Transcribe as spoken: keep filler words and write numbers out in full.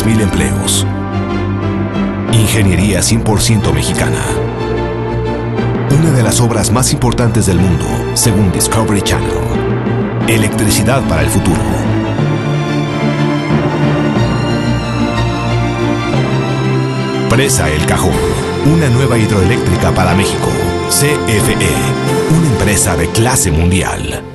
tres mil empleos. Ingeniería cien por ciento mexicana. Una de las obras más importantes del mundo, según Discovery Channel. Electricidad para el futuro. Presa El Cajón, una nueva hidroeléctrica para México. C F E, una empresa de clase mundial.